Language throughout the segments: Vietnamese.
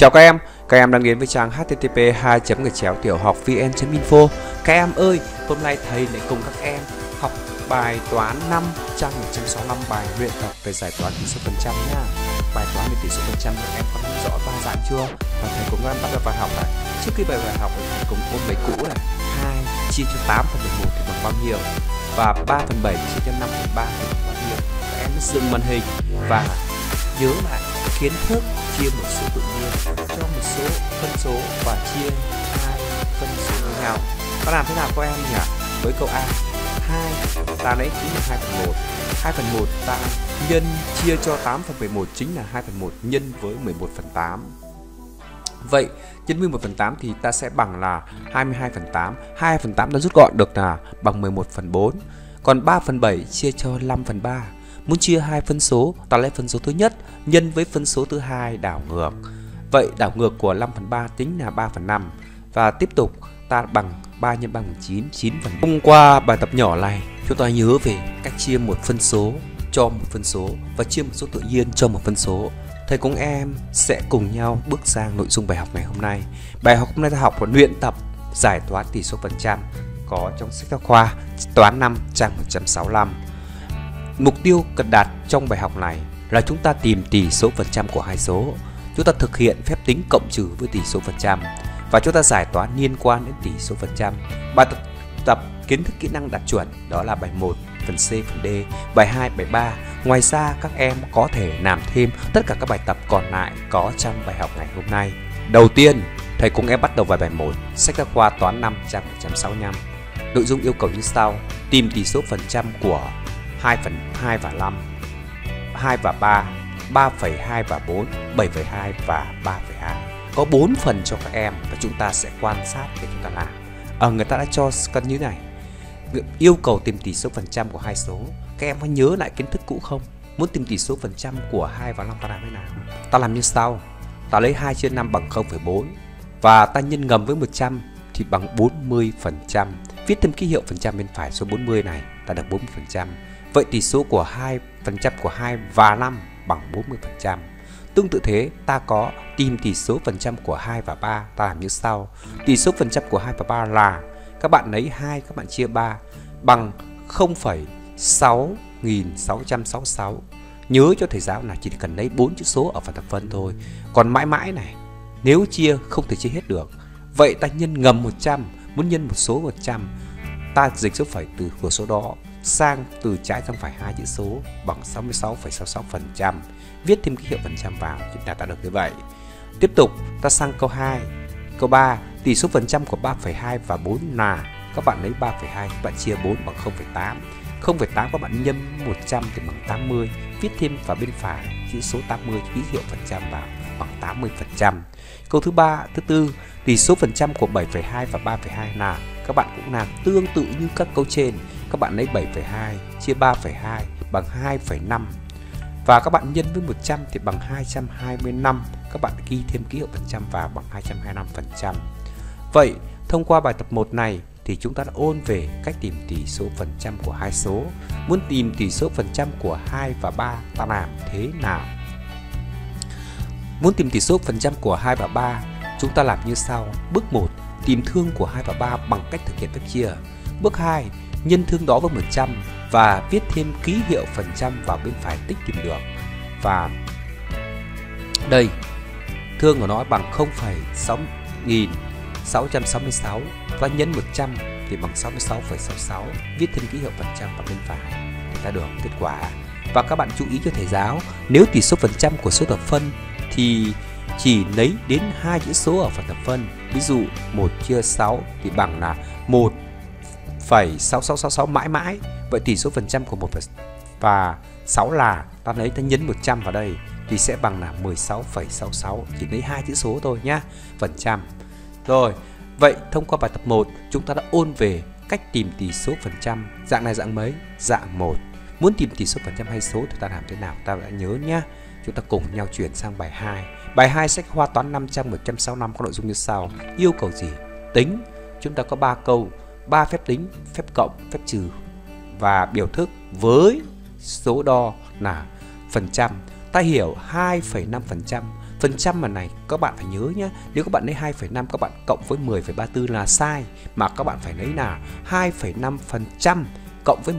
Chào các em đang đến với trang http://tiểuhoc.vn.info. Các em ơi, hôm nay thầy lại cùng các em học bài toán 5 trang 165, bài luyện tập về giải toán tỷ số phần trăm nha. Bài toán về tỷ số phần trăm các em có hiểu rõ ba dạng chưa? Và thầy cũng đang bắt đầu bài học này. Trước khi bài học thì thầy cùng ôn bài cũ này. 2 chia cho 8/11 thì bằng bao nhiêu? Và 3/7 chia cho 5/3 thì bằng bao nhiêu? Các em dừng màn hình và nhớ lại kiến thức chia một số tự nhiên cho một số phân số và chia hai phân số như nào. Ta làm thế nào các em nhỉ? Với câu A, 2 ta lấy chính là 2/1. 2/1 ta nhân chia cho 8/11 chính là 2/1 nhân với 11/8. Vậy nhân 11/8 thì ta sẽ bằng là 22/8. 2/8 ta rút gọn được là bằng 11/4. Còn 3/7 chia cho 5/3. Muốn chia hai phân số, ta lấy phân số thứ nhất nhân với phân số thứ hai đảo ngược. Vậy đảo ngược của 5/3 tính là 3/5. Và tiếp tục ta bằng 3 × 3 = 9, 9/5. Thông qua bài tập nhỏ này, chúng ta nhớ về cách chia một phân số cho một phân số và chia một số tự nhiên cho một phân số. Thầy cùng em sẽ cùng nhau bước sang nội dung bài học ngày hôm nay. Bài học hôm nay ta học là luyện tập giải toán tỷ số phần trăm có trong sách giáo khoa toán 5 trang 165. Mục tiêu cần đạt trong bài học này là chúng ta tìm tỷ số phần trăm của hai số. Chúng ta thực hiện phép tính cộng trừ với tỷ số phần trăm. Và chúng ta giải toán liên quan đến tỷ số phần trăm. Bài tập kiến thức kỹ năng đạt chuẩn đó là bài 1, phần C, phần D, bài 2, bài 3. Ngoài ra các em có thể làm thêm tất cả các bài tập còn lại có trong bài học ngày hôm nay. Đầu tiên, thầy cùng em bắt đầu vào bài 1, sách giáo khoa toán 5 trang 165. Nội dung yêu cầu như sau: tìm tỷ số phần trăm của 2/2 và 5, 2 và 3, 3,2 và 4, 7,2 và 3,2. Có 4 phần cho các em và chúng ta sẽ quan sát để chúng ta làm. Người ta đã cho cân như này. Yêu cầu tìm tỷ số phần trăm của hai số. Các em có nhớ lại kiến thức cũ không? Muốn tìm tỷ số phần trăm của 2 và 5 ta làm thế nào? Ta làm như sau. Ta lấy 2/5 bằng 0,4 và ta nhân ngầm với 100 thì bằng 40%. Viết thêm ký hiệu phần trăm bên phải số 40 này, ta được 40%. Vậy tỷ số của 2 và 5 bằng 40%. Tương tự thế, ta có tìm tỷ số phần trăm của 2 và 3, ta làm như sau. Tỷ số phần trăm của 2 và 3 là các bạn lấy 2 các bạn chia 3 bằng 0,6666. Nhớ cho thầy giáo là chỉ cần lấy 4 chữ số ở phần thập phân thôi. Còn mãi mãi này, nếu chia không thể chia hết được. Vậy ta nhân ngầm 100, muốn nhân một số 100, ta dịch số phẩy từ của số đó sang từ trái sang phải hai chữ số bằng 66,66%. Viết thêm ký hiệu phần trăm vào chúng ta được như vậy. Tiếp tục ta sang câu 2, câu 3, tỷ số phần trăm của 3,2 và 4 là các bạn lấy 3,2 bạn chia 4 bằng 0,8. 0,8 các bạn nhân 100 thì bằng 80. Viết thêm vào bên phải chữ số 80 ký hiệu phần trăm vào bằng 80%. Câu thứ tư, tỷ số phần trăm của 7,2 và 3,2 là các bạn cũng làm tương tự như các câu trên. Các bạn lấy 7,2 chia 3,2 bằng 2,5 và các bạn nhân với 100 thì bằng 225. Các bạn ghi thêm ký hiệu phần trăm vào bằng 225%. Vậy thông qua bài tập 1 này thì chúng ta đã ôn về cách tìm tỷ số phần trăm của hai số. Muốn tìm tỷ số phần trăm của 2 và 3 ta làm thế nào? Muốn tìm tỷ số phần trăm của 2 và 3 chúng ta làm như sau. Bước 1, tìm thương của 2 và 3 bằng cách thực hiện phép chia. Bước 2, nhân thương đó với 100 và viết thêm ký hiệu phần trăm vào bên phải tích tìm được. Và đây, thương của nó bằng 0,6666 và nhân 100 thì bằng 66,66. Viết thêm ký hiệu phần trăm vào bên phải thì ta được kết quả. Và các bạn chú ý cho thầy giáo, nếu tỷ số phần trăm của số thập phân thì chỉ lấy đến hai chữ số ở phần thập phân. Ví dụ 1/6 thì bằng là 1,6666 mãi mãi. Vậy tỷ số phần trăm của 1 và 6 là ta lấy ta nhấn 100 vào đây thì sẽ bằng là 16,66. Chỉ lấy hai chữ số thôi nhá, phần trăm. Rồi, vậy thông qua bài tập 1 chúng ta đã ôn về cách tìm tỷ số phần trăm. Dạng này dạng mấy? Dạng 1. Muốn tìm tỷ số phần trăm hay số thì ta làm thế nào? Ta đã nhớ nhá. Chúng ta cùng nhau chuyển sang bài 2. Bài 2 sách khoa toán 5 trang 165 có nội dung như sau. Yêu cầu gì? Tính. Chúng ta có 3 câu, 3 phép tính, phép cộng, phép trừ và biểu thức với số đo là phần trăm. Ta hiểu 2,5% Phần trăm mà này các bạn phải nhớ nhé. Nếu các bạn lấy 2,5 các bạn cộng với 10,34 là sai. Mà các bạn phải lấy là 2,5% cộng với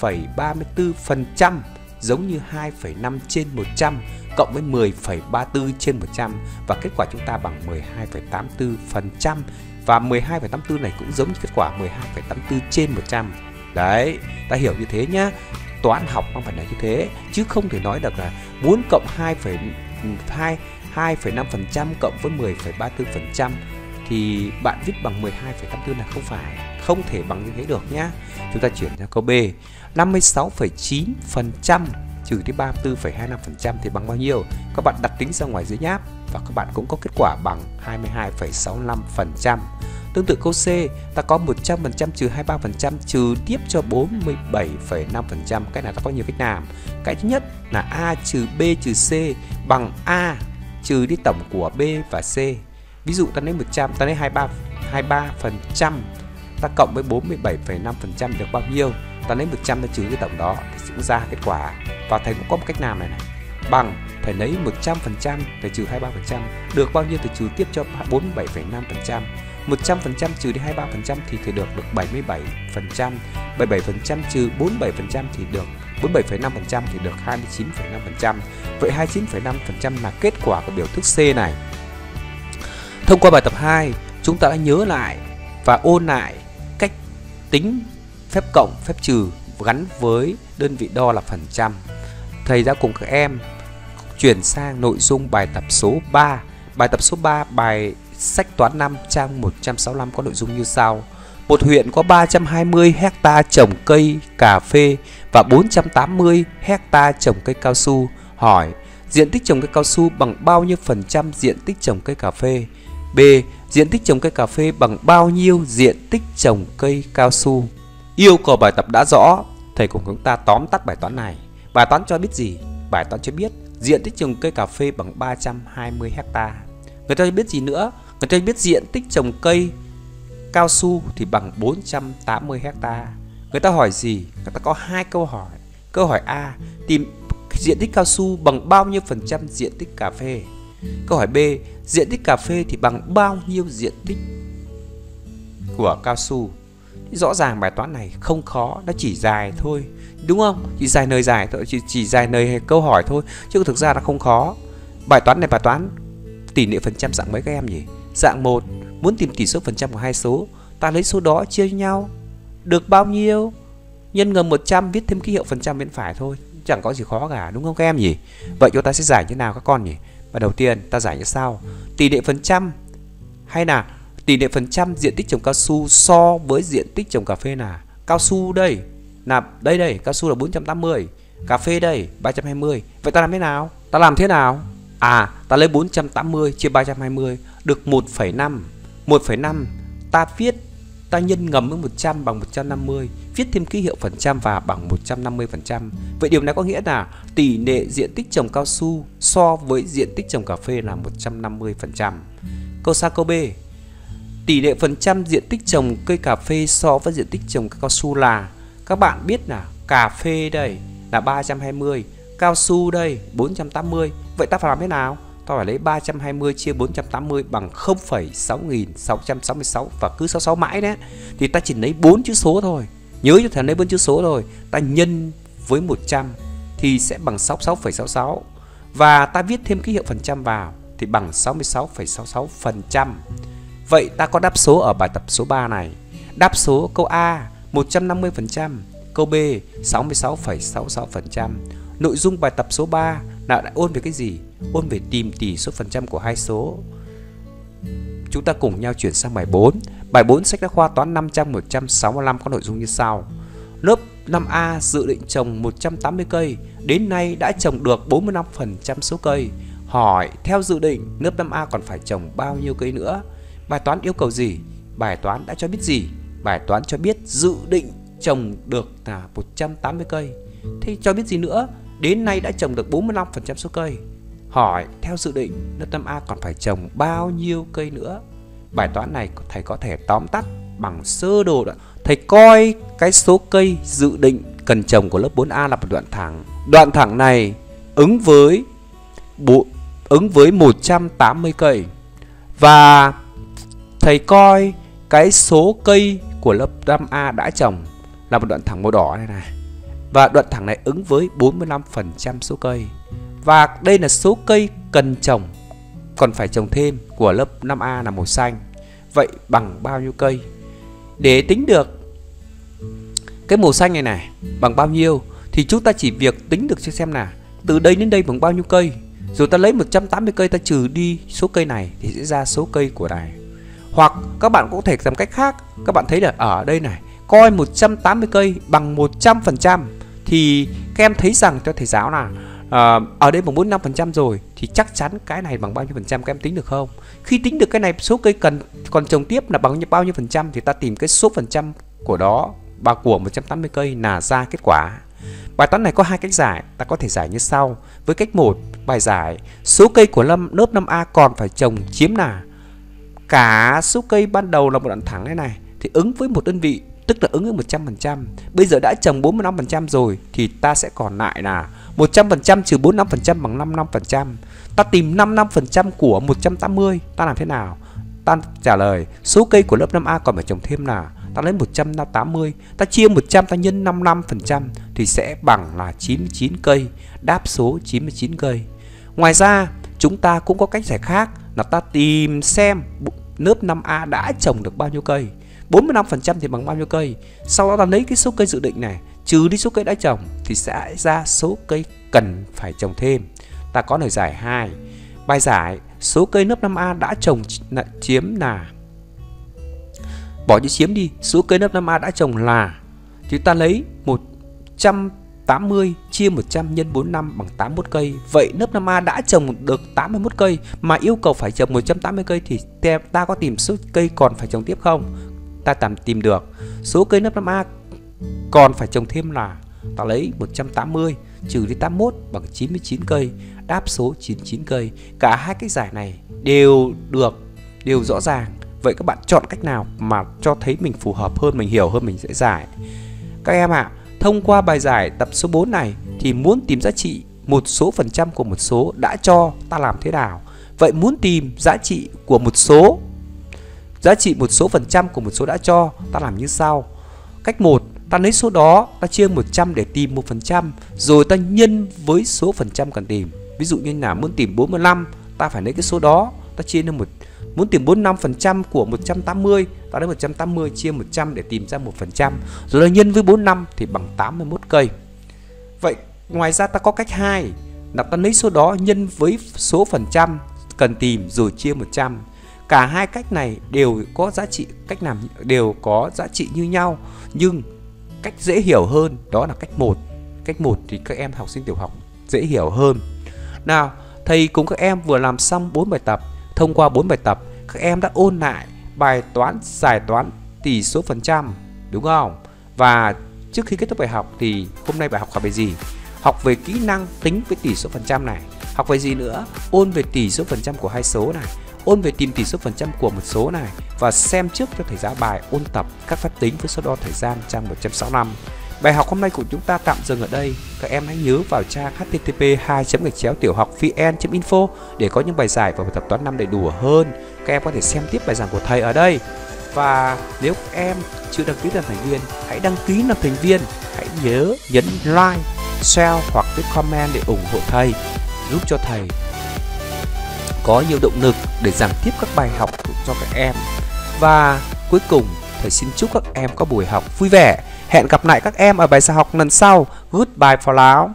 10,34%, giống như 2,5 trên 100 cộng với 10,34 trên 100. Và kết quả chúng ta bằng 12,84%. Và 12,84 này cũng giống như kết quả 12,84 trên 100. Đấy, ta hiểu như thế nhá. Toán học nó phải là như thế, chứ không thể nói được là muốn cộng 2,5% cộng với 10,34% thì bạn viết bằng 12,84 là không phải, không thể bằng như thế được nhá. Chúng ta chuyển sang câu B. 56,9% trừ đi 34,25% thì bằng bao nhiêu? Các bạn đặt tính ra ngoài dưới nháp và các bạn cũng có kết quả bằng 22,65%. Tương tự câu C, ta có 100% trừ 23% trừ tiếp cho 47,5%. Cái này ta có nhiều cách làm. Cái thứ nhất là A trừ B trừ C bằng A trừ đi tổng của B và C. Ví dụ ta lấy 100, ta lấy 23%, ta cộng với 47,5% được bao nhiêu? Ta lấy 100 ta trừ cái tổng đó thì sẽ ra kết quả. Và thầy cũng có một cách làm này này. Bằng thầy lấy 100% thầy trừ 23%, được bao nhiêu thầy trừ tiếp cho 47,5%. 100% trừ đi 23% thì thầy được 77%, 77% trừ 47% thì được 47,5% thì được 29,5%. Vậy 29,5% là kết quả của biểu thức C này. Thông qua bài tập 2, chúng ta đã nhớ lại và ôn lại cách tính phép cộng, phép trừ gắn với đơn vị đo là phần trăm. Thầy đã cùng các em chuyển sang nội dung bài tập số 3. Bài tập số 3 bài sách toán 5 trang 165 có nội dung như sau. Một huyện có 320 hecta trồng cây cà phê và 480 hecta trồng cây cao su. Hỏi diện tích trồng cây cao su bằng bao nhiêu phần trăm diện tích trồng cây cà phê? B. Diện tích trồng cây cà phê bằng bao nhiêu diện tích trồng cây cao su? Yêu cầu bài tập đã rõ, thầy cùng chúng ta tóm tắt bài toán này. Bài toán cho biết gì? Bài toán cho biết diện tích trồng cây cà phê bằng 320 hecta. Người ta cho biết gì nữa? Người ta cho biết diện tích trồng cây cao su thì bằng 480 hecta. Người ta hỏi gì? Người ta có hai câu hỏi. Câu hỏi A, tìm diện tích cao su bằng bao nhiêu phần trăm diện tích cà phê. Câu hỏi B, diện tích cà phê thì bằng bao nhiêu diện tích của cao su. Rõ ràng bài toán này không khó, nó chỉ dài thôi, đúng không? Chỉ dài nơi dài thôi, chỉ dài nơi câu hỏi thôi, chứ thực ra nó không khó. Bài toán này bài toán tỷ lệ phần trăm dạng mấy các em nhỉ? Dạng 1, muốn tìm tỷ số phần trăm của hai số, ta lấy số đó chia nhau được bao nhiêu, nhân ngầm 100, viết thêm ký hiệu phần trăm bên phải thôi, chẳng có gì khó cả, đúng không các em nhỉ? Vậy chúng ta sẽ giải như nào các con nhỉ? Và đầu tiên ta giải như sau. Tỷ lệ phần trăm hay là tỷ lệ phần trăm diện tích trồng cao su so với diện tích trồng cà phê là cao su đây là đây cao su là 480, cà phê đây 320. Vậy ta làm thế nào? À, ta lấy 480 chia 320 được 1,5. 1,5 ta viết, ta nhân ngầm với 100 bằng 150, viết thêm ký hiệu phần trăm và bằng 150%. Vậy điều này có nghĩa là tỷ lệ diện tích trồng cao su so với diện tích trồng cà phê là 150%. Câu A, câu B. Tỷ lệ phần trăm diện tích trồng cây cà phê so với diện tích trồng cây cao su là, các bạn biết là cà phê đây là 320, cao su đây 480. Vậy ta phải làm thế nào? Ta phải lấy 320 chia 480 bằng 0,6666 và cứ 66 mãi đấy. Thì ta chỉ lấy 4 chữ số thôi. Nhớ cho thầy lấy 4 chữ số rồi. Ta nhân với 100 thì sẽ bằng 66,66. Và ta viết thêm ký hiệu phần trăm vào thì bằng 66,66%. Vậy ta có đáp số ở bài tập số 3 này. Đáp số câu A 150%, câu B 66,66%. Nội dung bài tập số 3 là đã ôn về cái gì? Ôn về tìm tỷ số phần trăm của hai số. Chúng ta cùng nhau chuyển sang bài 4. Bài 4 sách giáo khoa toán 5 trang 165 có nội dung như sau. Lớp 5A dự định trồng 180 cây, đến nay đã trồng được 45% số cây. Hỏi theo dự định lớp 5A còn phải trồng bao nhiêu cây nữa? Bài toán yêu cầu gì? Bài toán đã cho biết gì? Bài toán cho biết dự định trồng được là 180 cây. Thế cho biết gì nữa? Đến nay đã trồng được 45% số cây. Hỏi theo dự định lớp 5A còn phải trồng bao nhiêu cây nữa? Bài toán này thầy có thể tóm tắt bằng sơ đồ. Thầy coi cái số cây dự định cần trồng của lớp 4A là một đoạn thẳng. Đoạn thẳng này ứng với ứng với 180 cây. Và thầy coi cái số cây của lớp 5A đã trồng là một đoạn thẳng màu đỏ này này. Và đoạn thẳng này ứng với 45% số cây. Và đây là số cây cần trồng, còn phải trồng thêm của lớp 5A là màu xanh. Vậy bằng bao nhiêu cây? Để tính được cái màu xanh này này bằng bao nhiêu thì chúng ta chỉ việc tính được xem là từ đây đến đây bằng bao nhiêu cây. Rồi ta lấy 180 cây ta trừ đi số cây này thì sẽ ra số cây của này. Hoặc các bạn cũng có thể làm cách khác. Các bạn thấy là ở đây này, coi 180 cây bằng 100% thì các em thấy rằng cho thầy giáo là ở đây bằng 45% rồi thì chắc chắn cái này bằng bao nhiêu phần trăm, các em tính được không? Khi tính được cái này số cây cần còn trồng tiếp là bằng bao nhiêu phần trăm thì ta tìm cái số phần trăm của đó và của 180 cây là ra kết quả. Bài toán này có hai cách giải, ta có thể giải như sau. Với cách 1, bài giải số cây của lớp 5A còn phải trồng chiếm là cả số cây ban đầu là một đoạn thẳng thế này thì ứng với một đơn vị, tức là ứng với 100%. Bây giờ đã trồng 45% rồi thì ta sẽ còn lại là 100% trừ 45% bằng 55%. Ta tìm 55% của 180, ta làm thế nào? Ta trả lời số cây của lớp 5A còn phải trồng thêm là ta lấy 180, ta chia 100 ta nhân 55% thì sẽ bằng là 99 cây, đáp số 99 cây. Ngoài ra, chúng ta cũng có cách giải khác là ta tìm xem lớp 5A đã trồng được bao nhiêu cây. 45% thì bằng bao nhiêu cây. Sau đó ta lấy cái số cây dự định này trừ đi số cây đã trồng thì sẽ ra số cây cần phải trồng thêm. Ta có lời giải 2. Bài giải số cây lớp 5A đã trồng chiếm là, bỏ chữ chiếm đi, số cây lớp 5A đã trồng là, thì ta lấy 180 chia 100 nhân 45 bằng 81 cây. Vậy lớp 5A đã trồng được 81 cây mà yêu cầu phải trồng 180 cây thì ta có tìm số cây còn phải trồng tiếp không? Ta tìm được số cây lớp 5A còn phải trồng thêm là ta lấy 180 trừ đi 81 bằng 99 cây, đáp số 99 cây. Cả hai cách giải này đều rõ ràng. Vậy các bạn chọn cách nào mà cho thấy mình phù hợp hơn, mình hiểu hơn, mình sẽ giải. Các em ạ, thông qua bài giải tập số 4 này thì muốn tìm giá trị một số phần trăm của một số đã cho, ta làm thế nào? Vậy muốn tìm giá trị của một số, giá trị một số phần trăm của một số đã cho, ta làm như sau. Cách 1, ta lấy số đó, ta chia 100 để tìm 1%, rồi ta nhân với số phần trăm cần tìm. Ví dụ như là muốn tìm 45, ta phải lấy cái số đó, ta chia lên một. Muốn tìm 45% của 180, ta lấy 180 chia 100 để tìm ra 1%, rồi ta nhân với 45 thì bằng 81 cây. Vậy ngoài ra ta có cách 2 là ta lấy số đó nhân với số phần trăm cần tìm rồi chia 100. Cả hai cách này đều có giá trị, cách làm đều có giá trị như nhau, nhưng cách dễ hiểu hơn đó là cách 1. Cách 1 thì các em học sinh tiểu học dễ hiểu hơn. Nào, thầy cùng các em vừa làm xong 4 bài tập. Thông qua 4 bài tập, các em đã ôn lại bài toán giải toán tỷ số phần trăm, đúng không? Và trước khi kết thúc bài học thì hôm nay bài học học về gì? Học về kỹ năng tính với tỷ số phần trăm này. Học về gì nữa? Ôn về tỷ số phần trăm của hai số này, ôn về tìm tỷ số phần trăm của một số này, và xem trước cho thầy giáo bài ôn tập các phép tính với số đo thời gian trang 165. Bài học hôm nay của chúng ta tạm dừng ở đây. Các em hãy nhớ vào trang http://tiểuhoc.vn.info để có những bài giải và bài tập toán 5 đầy đủ hơn. Các em có thể xem tiếp bài giảng của thầy ở đây. Và nếu các em chưa đăng ký làm thành viên, hãy đăng ký làm thành viên. Hãy nhớ nhấn like, share hoặc viết comment để ủng hộ thầy, giúp cho thầy có nhiều động lực để giảng tiếp các bài học cho các em. Và cuối cùng, thầy xin chúc các em có buổi học vui vẻ. Hẹn gặp lại các em ở bài giảng học lần sau. Goodbye for now.